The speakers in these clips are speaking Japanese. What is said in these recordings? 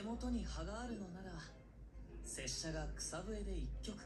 手元に葉があるのなら、拙者が草笛で一曲。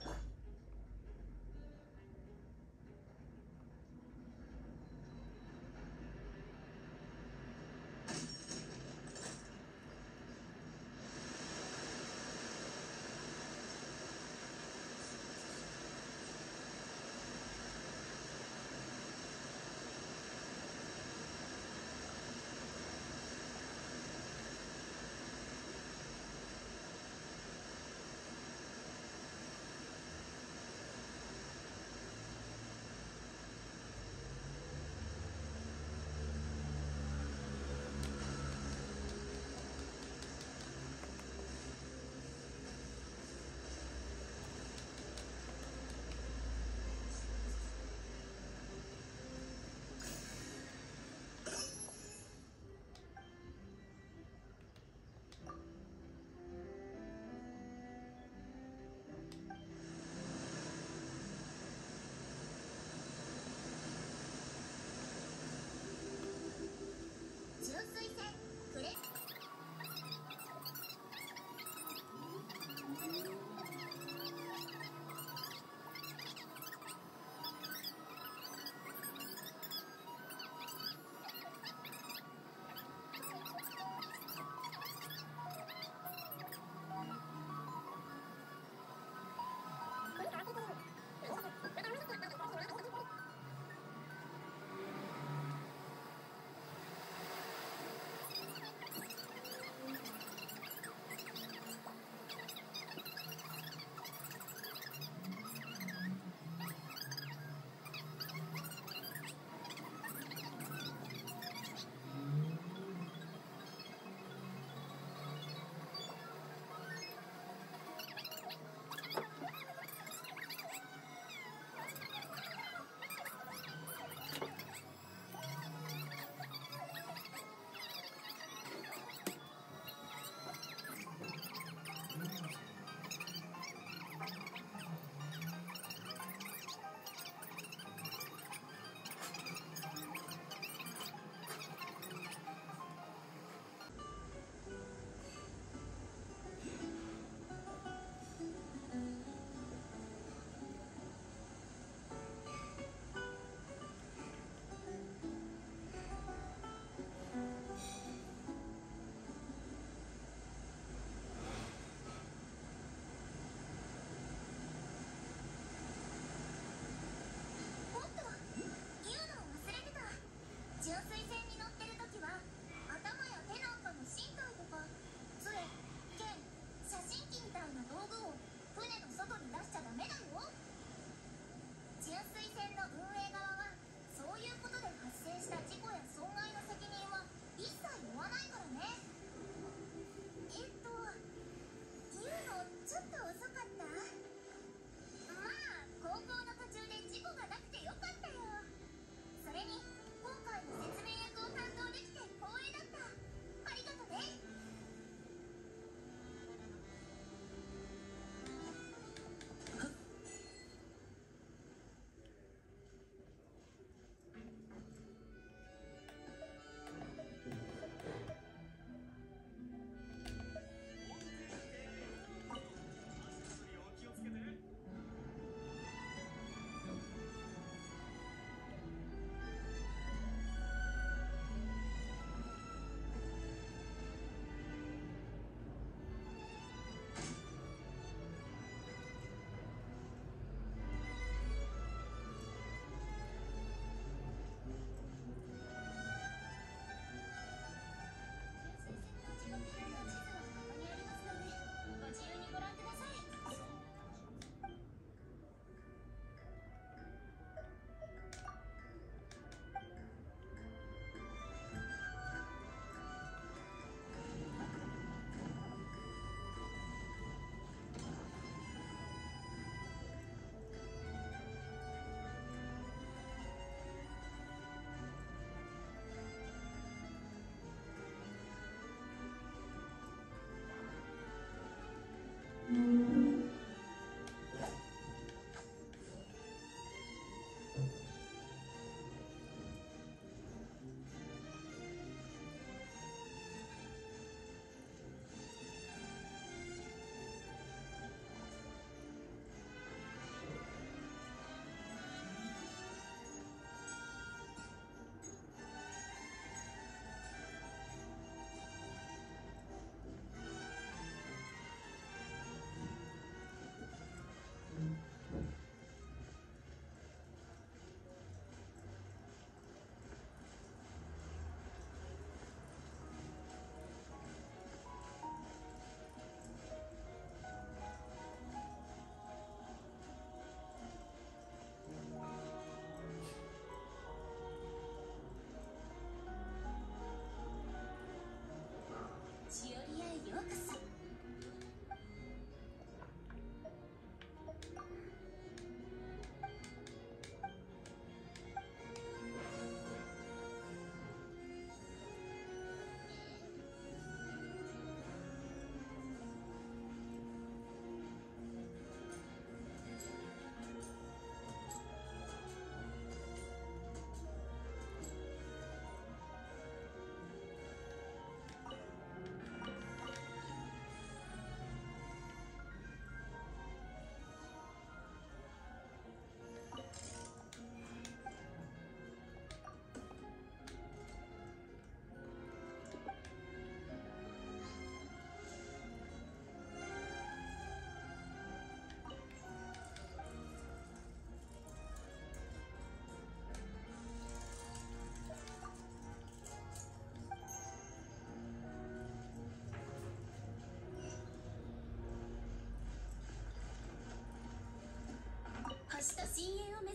と深淵を目